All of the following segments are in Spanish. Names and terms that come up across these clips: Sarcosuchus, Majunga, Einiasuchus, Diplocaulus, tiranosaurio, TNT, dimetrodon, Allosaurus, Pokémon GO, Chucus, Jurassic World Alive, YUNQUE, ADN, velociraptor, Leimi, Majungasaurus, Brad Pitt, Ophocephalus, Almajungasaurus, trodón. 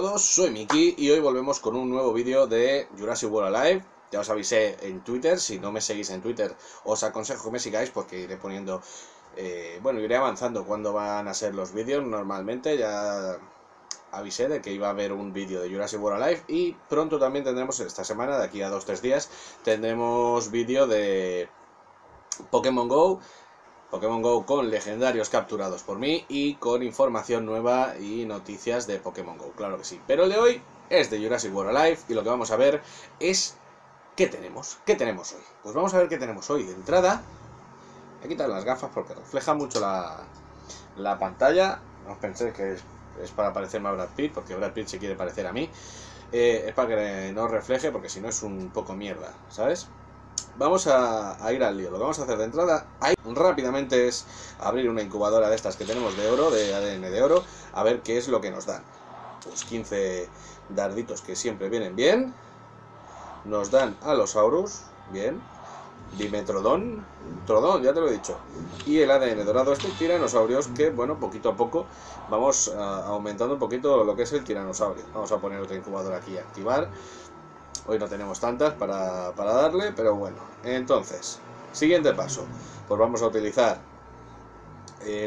todos, soy Miki y hoy volvemos con un nuevo vídeo de Jurassic World Alive. Ya os avisé en Twitter, si no me seguís en Twitter os aconsejo que me sigáis porque iré poniendo... bueno, iré avanzando cuando van a ser los vídeos normalmente, ya avisé de que iba a haber un vídeo de Jurassic World Alive y pronto también tendremos, esta semana, de aquí a 2-3 días, tendremos vídeo de Pokémon GO. Pokémon GO con legendarios capturados por mí y con información nueva y noticias de Pokémon GO, claro que sí. Pero el de hoy es de Jurassic World Alive y lo que vamos a ver es ¿qué tenemos hoy? Pues vamos a ver qué tenemos hoy. De entrada, voy a quitar las gafas porque refleja mucho la pantalla. No os penséis que es para parecerme a Brad Pitt, porque Brad Pitt se quiere parecer a mí. Es para que no refleje, porque si no es un poco mierda, ¿sabes? Vamos a ir al lío. Lo que vamos a hacer de entrada rápidamente es abrir una incubadora de estas que tenemos de oro, de ADN de oro, a ver qué es lo que nos dan. Pues 15 darditos que siempre vienen bien. Nos dan Allosaurus, bien. Dimetrodon, trodón, ya te lo he dicho. Y el ADN dorado, este tiranosaurios, que bueno, poquito a poco vamos aumentando un poquito lo que es el tiranosaurio. Vamos a poner otra incubadora aquí y activar. Hoy no tenemos tantas para darle, pero bueno. Entonces, siguiente paso. Pues vamos a utilizar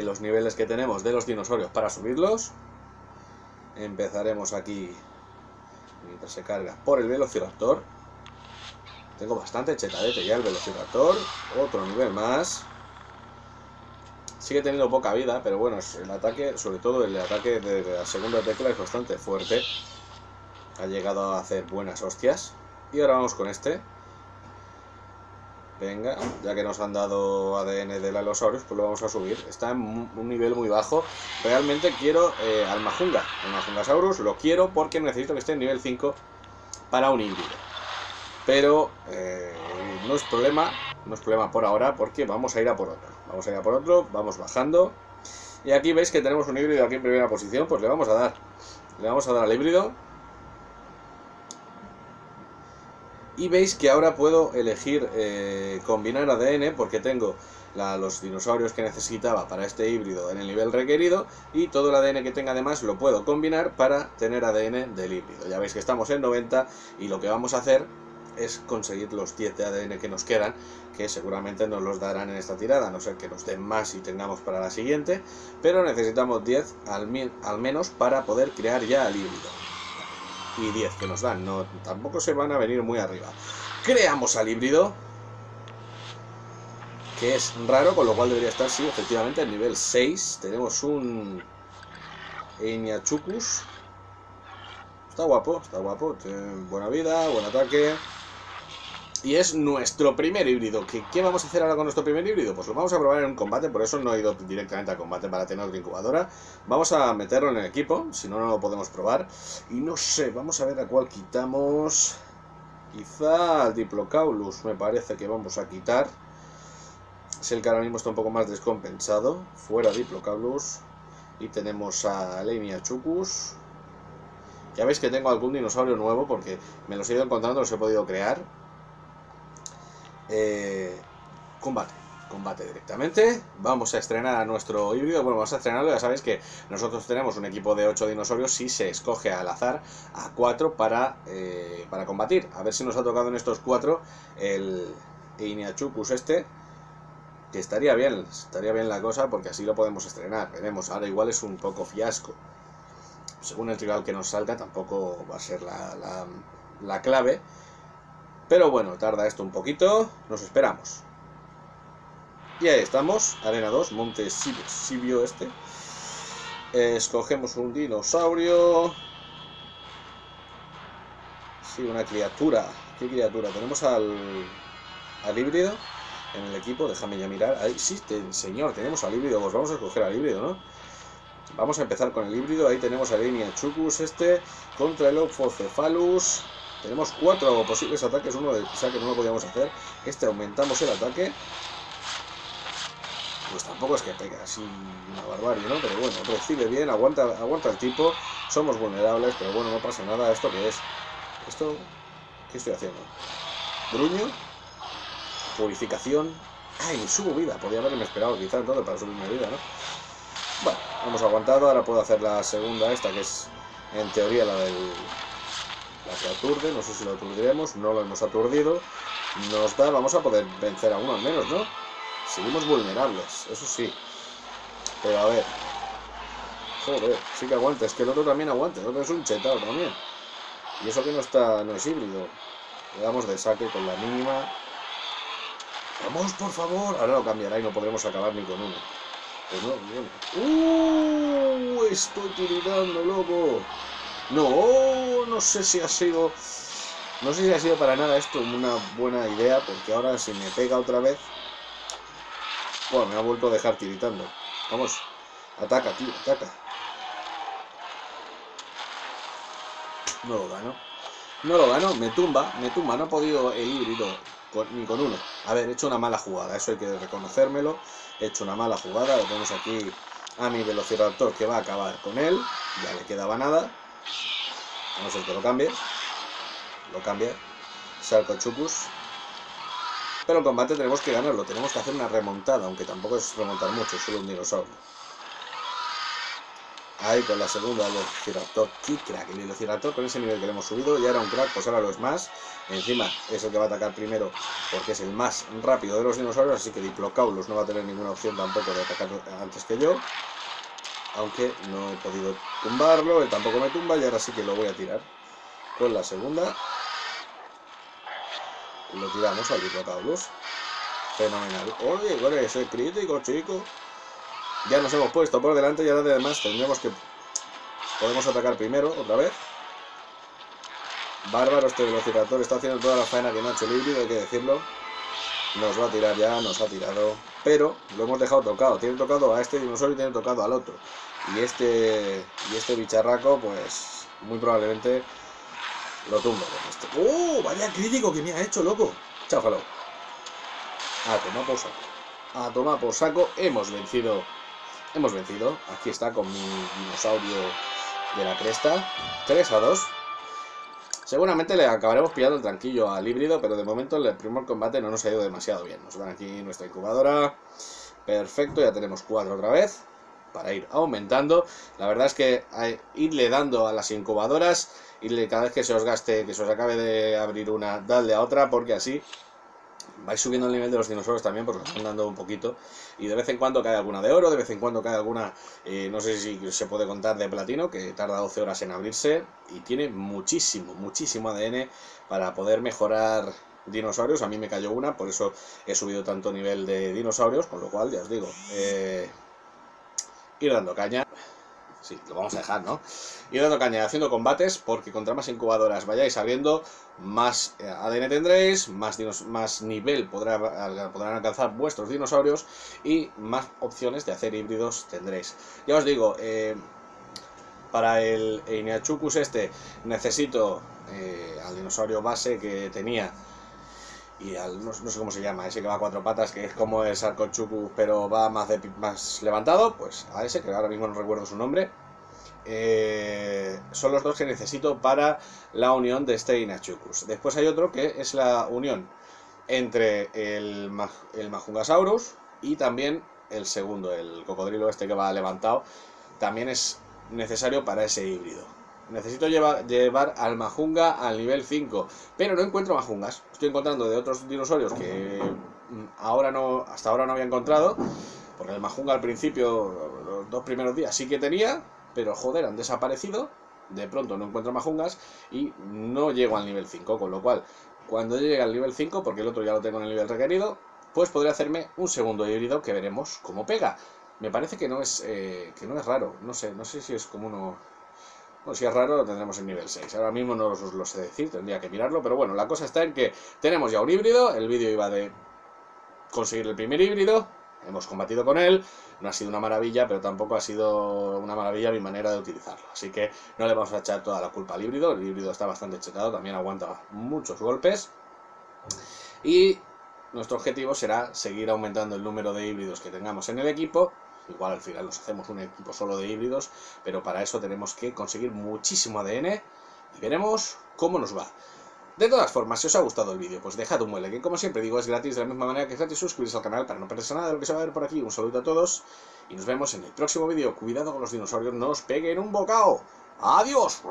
los niveles que tenemos de los dinosaurios para subirlos. Empezaremos aquí, mientras se carga, por el velociraptor. Tengo bastante chetadete ya el velociraptor. Otro nivel más. Sigue teniendo poca vida, pero bueno, el ataque, sobre todo el ataque de la segunda tecla, es bastante fuerte. Ha llegado a hacer buenas hostias. Y ahora vamos con este. Venga, ya que nos han dado ADN del Allosaurus, pues lo vamos a subir. Está en un nivel muy bajo. Realmente quiero Almajunga. Almajungasaurus lo quiero porque necesito que esté en nivel 5 para un híbrido. Pero no es problema por ahora, porque vamos a ir a por otro. Vamos a ir a por otro, vamos bajando. Y aquí veis que tenemos un híbrido aquí en primera posición. Pues le vamos a dar. Le vamos a dar al híbrido. Y veis que ahora puedo elegir combinar ADN, porque tengo los dinosaurios que necesitaba para este híbrido en el nivel requerido, y todo el ADN que tenga además lo puedo combinar para tener ADN del híbrido. Ya veis que estamos en 90 y lo que vamos a hacer es conseguir los 10 de ADN que nos quedan, que seguramente nos los darán en esta tirada, a no ser que nos den más y tengamos para la siguiente, pero necesitamos 10 al menos para poder crear ya el híbrido. Y 10 que nos dan, no, tampoco se van a venir muy arriba. Creamos al híbrido, que es raro, con lo cual debería estar, sí, efectivamente, en nivel 6. Tenemos un Einiasuchus. Está guapo, está guapo. Tiene buena vida, buen ataque. Y es nuestro primer híbrido. ¿Qué vamos a hacer ahora con nuestro primer híbrido? Pues lo vamos a probar en un combate, por eso no he ido directamente a combate para tener otra incubadora. Vamos a meterlo en el equipo, si no, no lo podemos probar. Y no sé, vamos a ver a cuál quitamos. Quizá al Diplocaulus me parece que vamos a quitar. Es el que ahora mismo está un poco más descompensado. Fuera Diplocaulus. Y tenemos a Leimi a Chucus. Ya veis que tengo algún dinosaurio nuevo porque me los he ido encontrando, los he podido crear. Combate directamente. Vamos a estrenar a nuestro híbrido. Bueno, vamos a estrenarlo. Ya sabéis que nosotros tenemos un equipo de 8 dinosaurios. Si se escoge al azar a 4 para combatir. A ver si nos ha tocado en estos 4 el Einiasuchus este, que estaría bien la cosa, porque así lo podemos estrenar. Veremos, ahora igual es un poco fiasco. Según el rival que nos salga, tampoco va a ser la clave. Pero bueno, tarda esto un poquito, nos esperamos. Y ahí estamos, arena 2, monte Sibio este. Escogemos un dinosaurio. Sí, una criatura. ¿Qué criatura? Tenemos al híbrido en el equipo, déjame ya mirar. Ahí sí, señor, tenemos al híbrido, pues vamos a escoger al híbrido, ¿no? Vamos a empezar con el híbrido, ahí tenemos al Einiasuchus este contra el Ophocephalus. Tenemos 4 posibles ataques, uno de saque no lo podíamos hacer. Este aumentamos el ataque. Pues tampoco es que pega así una barbarie, ¿no? Pero bueno, recibe bien, aguanta el tipo. Somos vulnerables, pero bueno, no pasa nada. ¿Esto qué es? ¿Esto qué estoy haciendo? Gruño. Purificación. ¡Ay, subo vida! Podría haberme esperado quizás entonces para subirme vida, ¿no? Bueno, hemos aguantado. Ahora puedo hacer la segunda esta, que es En teoría la que aturde, no sé si lo aturdiremos, no lo hemos aturdido. Nos da, vamos a poder vencer a uno al menos, ¿no? Seguimos vulnerables, eso sí. Pero a ver. Joder, sí que aguanta, es que el otro también aguanta, el otro es un chetado también. Y eso que no está, no es híbrido. Le damos de saque con la mínima. ¡Vamos, por favor! Ahora lo cambiará y no podremos acabar ni con uno. Pues no, bien. ¡Uh! Estoy tiritando, loco. No, no sé si ha sido... No sé si ha sido para nada esto una buena idea, porque ahora si me pega otra vez... Bueno, me ha vuelto a dejar tiritando. Vamos. Ataca, tío, ataca. No lo gano. No lo gano, me tumba, me tumba. No ha podido el híbrido ni con uno. A ver, he hecho una mala jugada, eso hay que reconocérmelo. He hecho una mala jugada. Lo tenemos aquí a mi velociraptor, que va a acabar con él. Ya le quedaba nada. A no ser que lo cambie. Lo cambia. Sarcosuchus. Pero el combate tenemos que ganarlo. Tenemos que hacer una remontada, aunque tampoco es remontar mucho, solo un dinosaurio. Ahí con la segunda velociraptor. ¡Qué crack! El velociraptor con ese nivel que le hemos subido. Ya era un crack, pues ahora lo es más. Encima es el que va a atacar primero, porque es el más rápido de los dinosaurios. Así que Diplocaulus no va a tener ninguna opción tampoco de atacar antes que yo. Aunque no he podido tumbarlo. Él tampoco me tumba. Y ahora sí que lo voy a tirar con la segunda. Lo tiramos al Diplocaulus. Fenomenal. Oye, bueno, eso es crítico, chico. Ya nos hemos puesto por delante y ahora además tendremos que... Podemos atacar primero, otra vez. Bárbaro, este velociraptor está haciendo toda la faena que no ha hecho el híbrido, hay que decirlo. Nos va a tirar ya, nos ha tirado. Pero lo hemos dejado tocado. Tiene tocado a este dinosaurio y tiene tocado al otro. Y este bicharraco, pues... Muy probablemente lo tumba con este. ¡Oh! Vaya crítico que me ha hecho, loco. Cháfalo. A tomar por saco. A tomar por saco. Hemos vencido. Hemos vencido, aquí está con mi dinosaurio de la cresta, 3-2. Seguramente le acabaremos pillando el tranquillo al híbrido, pero de momento el primer combate no nos ha ido demasiado bien. Nos dan aquí nuestra incubadora, perfecto, ya tenemos 4 otra vez, para ir aumentando. La verdad es que irle dando a las incubadoras, irle cada vez que se os gaste, que se os acabe de abrir una, dadle a otra, porque así... Vais subiendo el nivel de los dinosaurios también, porque os van dando un poquito. Y de vez en cuando cae alguna de oro, de vez en cuando cae alguna, no sé si se puede contar, de platino, que tarda 12 horas en abrirse. Y tiene muchísimo, muchísimo ADN para poder mejorar dinosaurios. A mí me cayó una, por eso he subido tanto nivel de dinosaurios. Con lo cual, ya os digo, ir dando caña. Sí, lo vamos a dejar, ¿no? Ir dando caña, haciendo combates, porque contra más incubadoras vayáis abriendo, más ADN tendréis, más nivel podrán alcanzar vuestros dinosaurios y más opciones de hacer híbridos tendréis. Ya os digo, para el Einiasuchus este necesito al dinosaurio base que tenía. Y al, no sé cómo se llama, ese que va a 4 patas, que es como el Sarcosuchus, pero va más levantado, pues a ese, que ahora mismo no recuerdo su nombre. Son los dos que necesito para la unión de este Einiasuchus. Después hay otro que es la unión entre el Majungasaurus y también el segundo, el cocodrilo este que va levantado. También es necesario para ese híbrido. Necesito llevar al Majunga al nivel 5, pero no encuentro Majungas. Estoy encontrando de otros dinosaurios que hasta ahora no había encontrado, porque el Majunga al principio, los 2 primeros días sí que tenía, pero joder, han desaparecido. De pronto no encuentro Majungas y no llego al nivel 5, con lo cual, cuando llegue al nivel 5, porque el otro ya lo tengo en el nivel requerido, pues podré hacerme un segundo híbrido que veremos cómo pega. Me parece que no es raro, no sé si es como uno... Bueno, si es raro, lo tendremos en nivel 6. Ahora mismo no os lo sé decir, tendría que mirarlo. Pero bueno, la cosa está en que tenemos ya un híbrido. El vídeo iba de conseguir el primer híbrido. Hemos combatido con él. No ha sido una maravilla, pero tampoco ha sido una maravilla mi manera de utilizarlo. Así que no le vamos a echar toda la culpa al híbrido. El híbrido está bastante chetado, también aguanta muchos golpes. Y nuestro objetivo será seguir aumentando el número de híbridos que tengamos en el equipo. Igual al final nos hacemos un equipo solo de híbridos, pero para eso tenemos que conseguir muchísimo ADN y veremos cómo nos va. De todas formas, si os ha gustado el vídeo, pues dejad un buen like, que como siempre digo es gratis, de la misma manera que es gratis suscribiros al canal para no perderse nada de lo que se va a ver por aquí. Un saludo a todos y nos vemos en el próximo vídeo. Cuidado con los dinosaurios, no os peguen un bocado. ¡Adiós!